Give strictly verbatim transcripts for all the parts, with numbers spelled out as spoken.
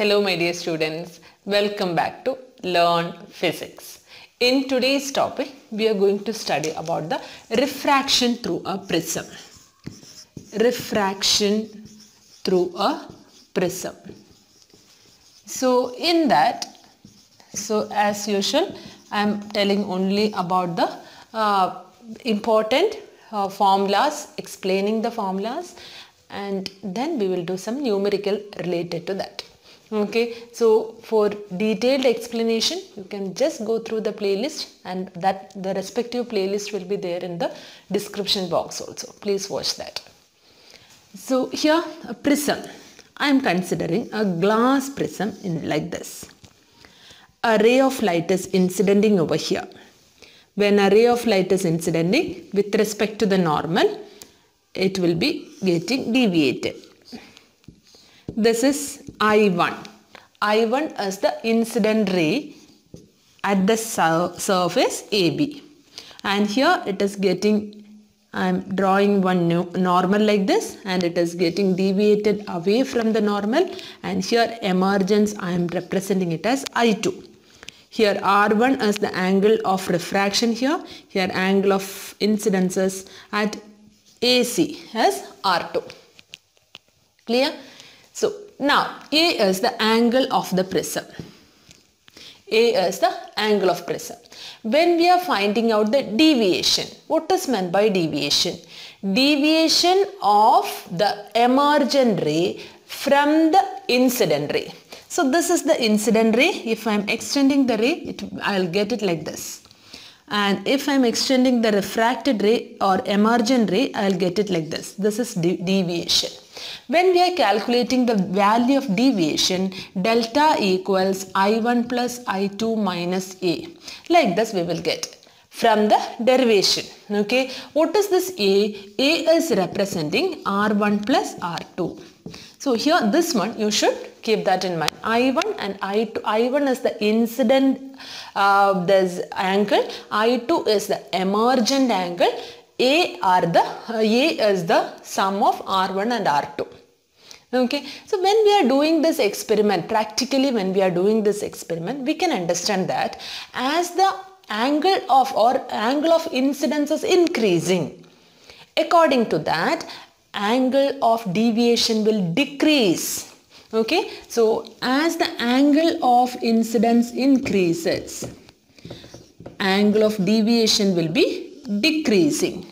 Hello my dear students, welcome back to Learn Physics. In today's topic, we are going to study about the refraction through a prism. Refraction through a prism. So in that, so as usual, I am telling only about the uh, important uh, formulas, explaining the formulas, and then we will do some numerical related to that. Okay, so for detailed explanation you can just go through the playlist, and that the respective playlist will be there in the description box also. Please watch that. So here a prism, I am considering a glass prism in like this. A ray of light is incidenting over here. When a ray of light is incidenting with respect to the normal, it will be getting deviated. This is I one. I one is the incident ray at the sur surface A B, and here it is getting, I am drawing one new normal like this, and it is getting deviated away from the normal, and here emergence I am representing it as I two. Here R one is the angle of refraction here, here angle of incidence is at A C as R two. Clear? So now A is the angle of the prism. A is the angle of prism. When we are finding out the deviation, what is meant by deviation? Deviation of the emergent ray from the incident ray. So this is the incident ray. If I am extending the ray, I will get it like this. And if I am extending the refracted ray or emergent ray, I will get it like this. This is de deviation. When we are calculating the value of deviation, delta equals I one plus I two minus A. Like this we will get from the derivation. Okay. What is this A? A is representing R one plus R two. So here this one you should keep that in mind. I one and I two. I one is the incident uh, this angle. I two is the emergent angle. A are the uh, A is the sum of R one and R two. Okay. So when we are doing this experiment, practically when we are doing this experiment, we can understand that as the angle of or angle of incidence is increasing, according to that, angle of deviation will decrease. Okay. So as the angle of incidence increases, angle of deviation will be decreasing.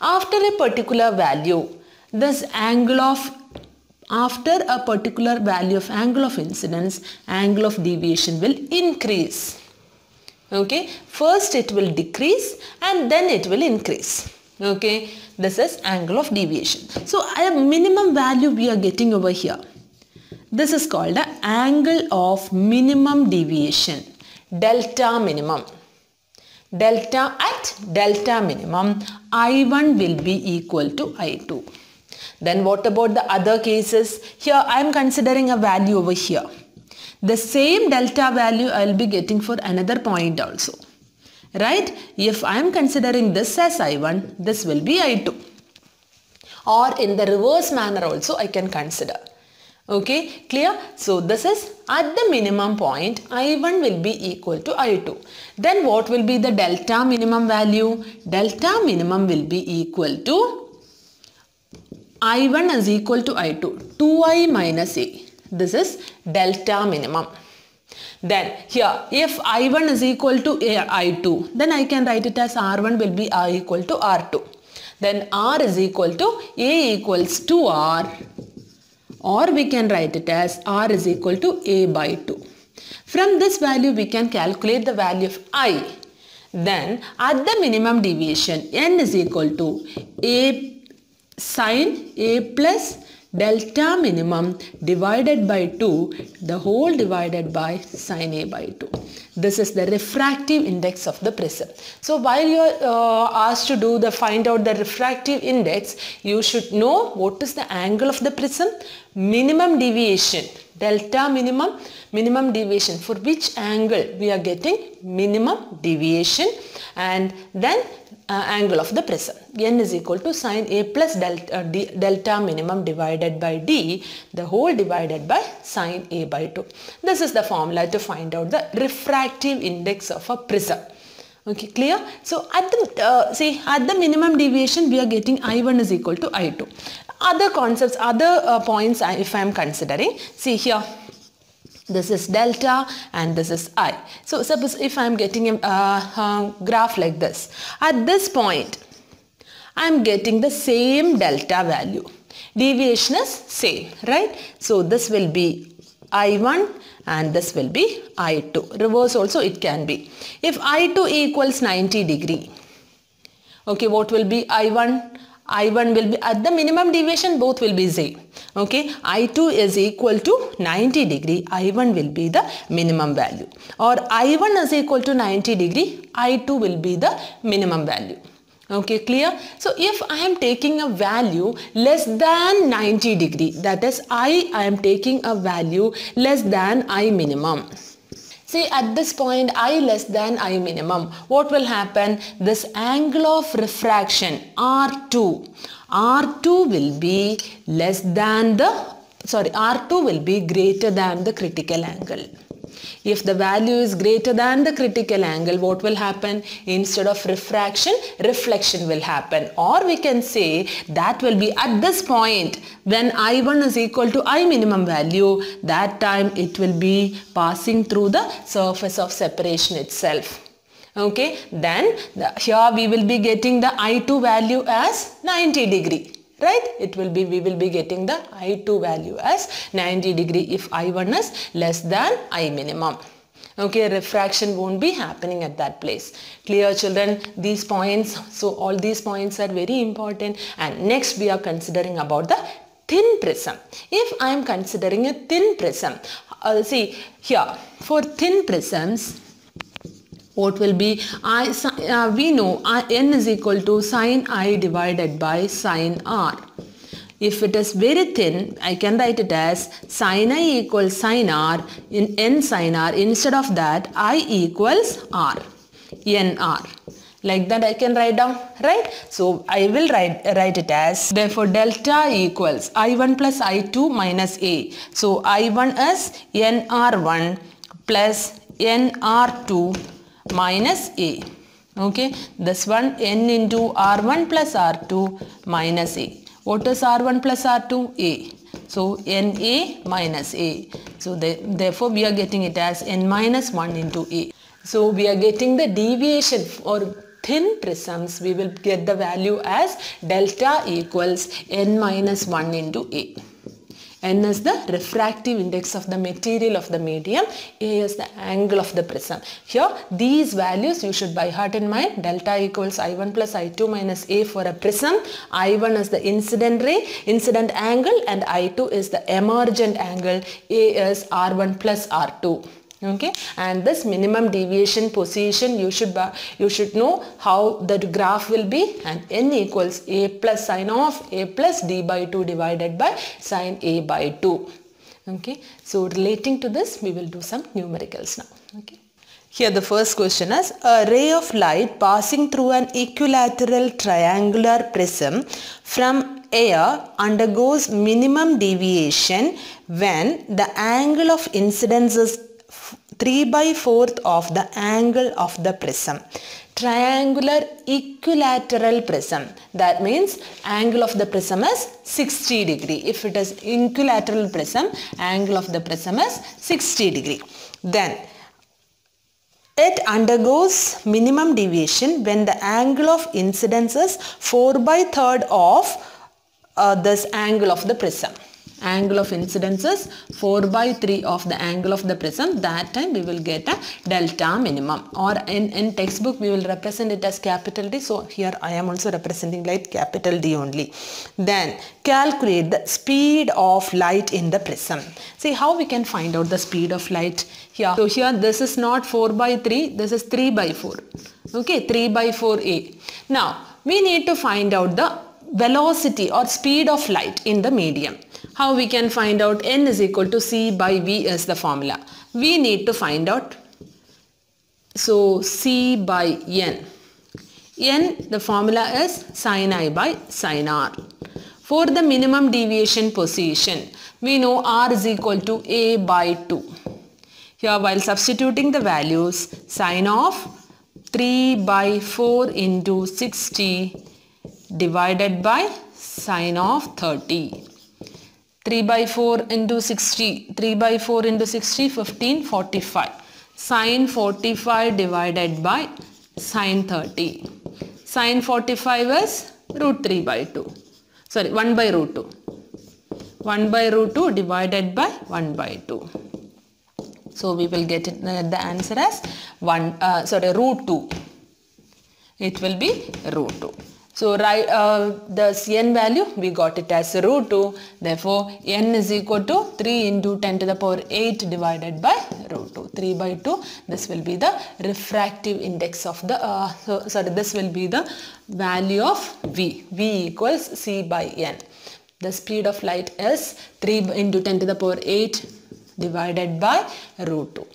After a particular value, this angle of after a particular value of angle of incidence, angle of deviation will increase. Okay, first it will decrease and then it will increase. Okay, this is angle of deviation. So a minimum value we are getting over here. This is called the angle of minimum deviation, delta minimum. Delta at delta minimum, I one will be equal to I two. Then what about the other cases? Here I am considering a value over here. The same delta value I will be getting for another point also. Right? If I am considering this as I one, this will be I two. Or in the reverse manner also I can consider. Okay, clear? So this is at the minimum point, I one will be equal to I two. Then what will be the delta minimum value? Delta minimum will be equal to I one is equal to I two, two I minus A. This is delta minimum. Then here if I one is equal to I two, then I can write it as R one will be R equal to R two. Then R is equal to A equals two R. Or we can write it as R is equal to A by two. From this value we can calculate the value of I. Then at the minimum deviation, N is equal to A sine A plus delta minimum divided by two, the whole divided by sine A by two. This is the refractive index of the prism. So while you are uh, asked to do the find out the refractive index, you should know what is the angle of the prism, minimum deviation, delta minimum, minimum deviation, for which angle we are getting minimum deviation, and then uh, angle of the prism. N is equal to sine A plus delta, uh, D, delta minimum divided by D, the whole divided by sine A by two. This is the formula to find out the refractive index of a prism. Okay, clear? So at the uh, see at the minimum deviation we are getting I one is equal to I two. Other concepts, other uh, points I, if I am considering, see here, this is delta and this is I. So suppose if I am getting a uh, uh, graph like this, at this point I am getting the same delta value. Deviation is same, right? So this will be I one and this will be I two. Reverse also it can be. If I two equals ninety degree, okay, what will be I one? I one will be at the minimum deviation, both will be same. Okay, I two is equal to ninety degree, I one will be the minimum value, or I one is equal to ninety degree, I two will be the minimum value. Okay, clear? So if I am taking a value less than ninety degree, that is I, I am taking a value less than I minimum. See, at this point I less than I minimum, what will happen? This angle of refraction R two, R two will be less than the, sorry, R two will be greater than the critical angle. If the value is greater than the critical angle, what will happen? Instead of refraction, reflection will happen. Or we can say that will be at this point when I one is equal to I minimum value, that time it will be passing through the surface of separation itself. Okay, then the, here we will be getting the I two value as ninety degree. Right? It will be, we will be getting the I two value as ninety degree if I one is less than I minimum. Okay, refraction won't be happening at that place. Clear, children? These points, so all these points are very important. And next we are considering about the thin prism. If I am considering a thin prism, uh, see here, for thin prisms, what will be? I, uh, we know I, n is equal to sine I divided by sine r. If it is very thin, I can write it as sine I equals sine r in n sine r. Instead of that, I equals r, n r. Like that I can write down, right? So I will write, write it as, therefore delta equals I one plus I two minus A. So I one is n r one plus n r two minus A. Okay, this one n into r one plus r two minus A. What is r one plus r two? A. So n A minus A. So they, therefore we are getting it as n minus one into A. So we are getting the deviation or thin prisms, we will get the value as delta equals n minus one into A. N is the refractive index of the material of the medium, A is the angle of the prism. Here, these values you should by heart in mind. Delta equals I one plus I two minus A for a prism. I one is the incident ray, incident angle, and I two is the emergent angle. A is R one plus R two. Okay, and this minimum deviation position you should you should know how that graph will be, and n equals A plus sine of A plus D by two divided by sine A by two. Okay, so relating to this we will do some numericals now. Okay, here the first question is, a ray of light passing through an equilateral triangular prism from air undergoes minimum deviation when the angle of incidence is three by fourth of the angle of the prism. Triangular equilateral prism, that means angle of the prism is sixty degree. If it is equilateral prism, angle of the prism is sixty degree. Then it undergoes minimum deviation when the angle of incidence is four by third of uh, this angle of the prism. Angle of incidence is four by three of the angle of the prism. That time we will get a delta minimum, or in, in textbook we will represent it as capital D. So here I am also representing like capital D only. Then calculate the speed of light in the prism. See how we can find out the speed of light here. So here this is not four by three, this is three by four. Okay, three by four A. Now we need to find out the velocity or speed of light in the medium. How we can find out n is equal to c by v is the formula. We need to find out. So c by n. n, the formula is sin I by sin r. For the minimum deviation position, we know r is equal to a by two. Here while substituting the values, sin of three by four into sixty divided by sin of thirty. three by four into sixty, three by four into sixty, fifteen, forty-five. Sin forty-five divided by sin thirty. Sin forty-five is root three by two. Sorry, one by root two. one by root two divided by one by two. So we will get it, the answer as one, uh, sorry, root two. It will be root two. So right, uh, the n value, we got it as root two. Therefore, n is equal to three into ten to the power eight divided by root two. three by two, this will be the refractive index of the, uh, so, sorry, this will be the value of v. v equals c by n. The speed of light is three into ten to the power eight divided by root two.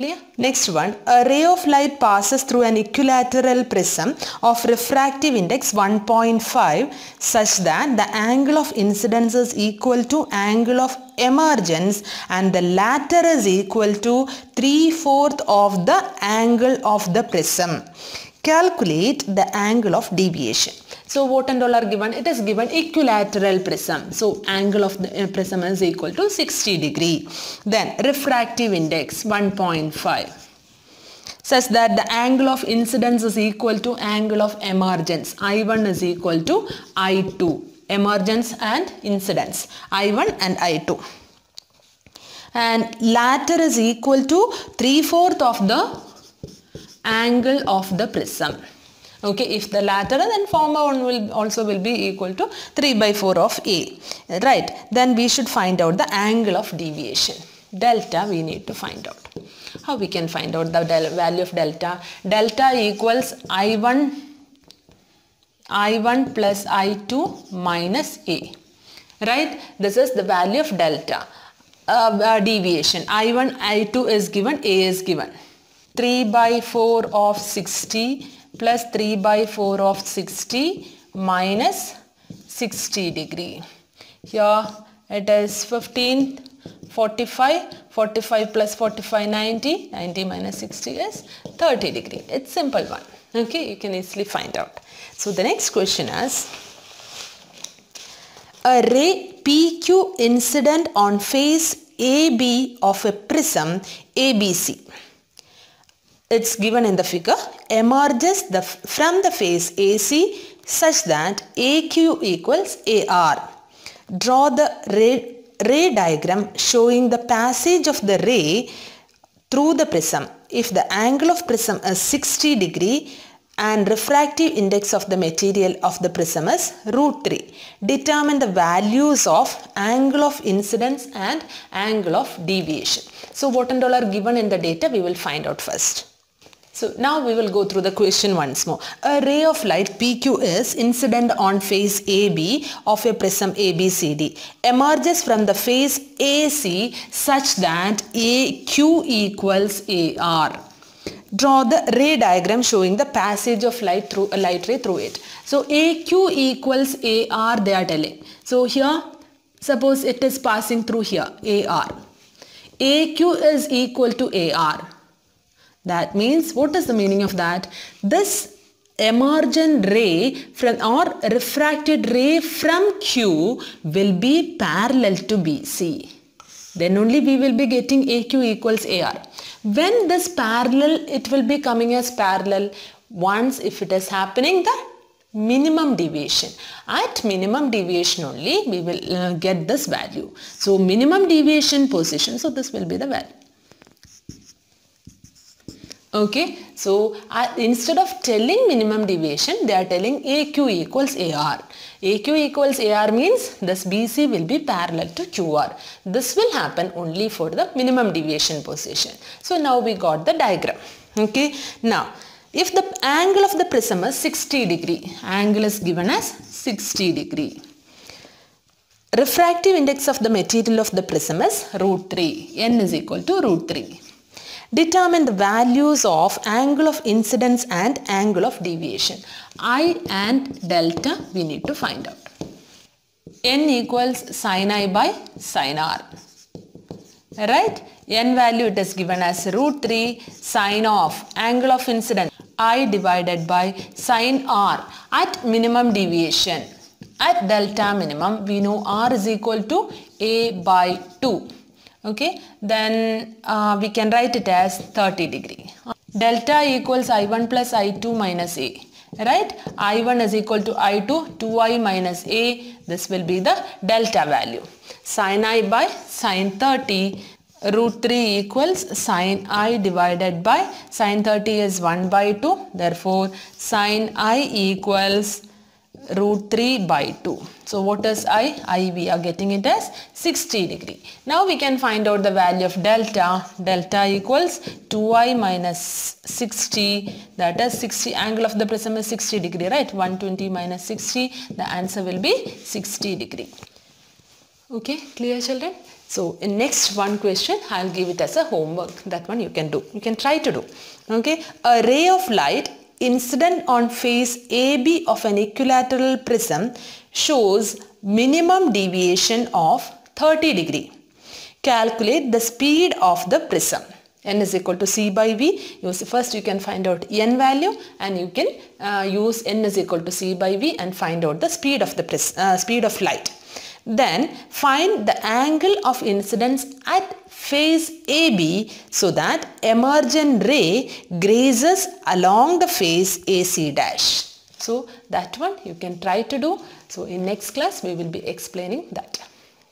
Clear? Next one, a ray of light passes through an equilateral prism of refractive index one point five such that the angle of incidence is equal to angle of emergence and the latter is equal to three fourths of the angle of the prism. Calculate the angle of deviation. So what and all are given? It is given equilateral prism. So angle of the prism is equal to sixty degree. Then refractive index one point five. Such that the angle of incidence is equal to angle of emergence. I one is equal to I two. Emergence and incidence. I one and I two. And latter is equal to three fourths of the angle of the prism. Okay, if the latter, then former one will also will be equal to three by four of A. Right, then we should find out the angle of deviation. Delta we need to find out. How we can find out the del value of delta? Delta equals I one, I one plus I two minus A. Right, this is the value of delta uh, uh, deviation. I one, I two is given, A is given. three by four of sixty plus three by four of sixty minus sixty degree. Here it is fifteen, forty-five, forty-five plus forty-five, ninety, ninety minus sixty is thirty degree. It's simple one. Okay, you can easily find out. So the next question is, a ray P Q incident on face A B of a prism A B C. It's given in the figure, emerges the, from the face A C such that A Q equals A R. Draw the ray, ray diagram showing the passage of the ray through the prism. If the angle of prism is sixty degree and refractive index of the material of the prism is root three, determine the values of angle of incidence and angle of deviation. So what and all are given in the data, we will find out first. So now we will go through the question once more. A ray of light P Q is incident on face A B of a prism A B C D. Emerges from the face A C such that A Q equals A R. Draw the ray diagram showing the passage of light through a light ray through it. So A Q equals A R they are telling. So here suppose it is passing through here A R. A Q is equal to A R. That means, what is the meaning of that? This emergent ray from or refracted ray from Q will be parallel to B C. Then only we will be getting A Q equals A R. When this parallel, it will be coming as parallel once if it is happening the minimum deviation. At minimum deviation only, we will uh, get this value. So minimum deviation position, so this will be the value. Okay, so uh, instead of telling minimum deviation, they are telling A Q equals A R. A Q equals A R means this B C will be parallel to Q R. This will happen only for the minimum deviation position. So now we got the diagram. Okay, now if the angle of the prism is sixty degree, angle is given as sixty degree. refractive index of the material of the prism is root three. N is equal to root three. Determine the values of angle of incidence and angle of deviation. I and delta we need to find out. N equals sin I by sin R. Right? N value it is given as root three sin of angle of incidence I divided by sin R at minimum deviation. At delta minimum, we know R is equal to A by two. Okay, then uh, we can write it as thirty degree. Delta equals I one plus I two minus A. Right? I one is equal to I two, two I minus A. This will be the delta value. Sin I by sin thirty. Root three equals sin I divided by sin thirty is one by two. Therefore, sin I equals root three by two. So what is I? I we are getting it as sixty degree. Now we can find out the value of delta. Delta equals two I minus sixty. That is sixty. Angle of the prism is sixty degree, right? one twenty minus sixty. The answer will be sixty degree. Okay, clear children? So in next one question, I'll give it as a homework. That one you can do. You can try to do. Okay, a ray of light incident on face A B of an equilateral prism shows minimum deviation of thirty degree. Calculate the speed of the prism. N is equal to C by V. First you can find out N value and you can uh, use N is equal to C by V and find out the speed of the prism, uh, speed of light. Then find the angle of incidence at face A B so that emergent ray grazes along the face A C dash. So that one you can try to do. So in next class we will be explaining that.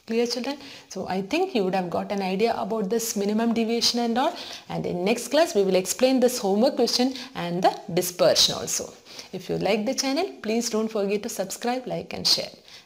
Clear children? So I think you would have got an idea about this minimum deviation and all, and in next class we will explain this homework question and the dispersion also. If you like the channel, please don't forget to subscribe, like and share.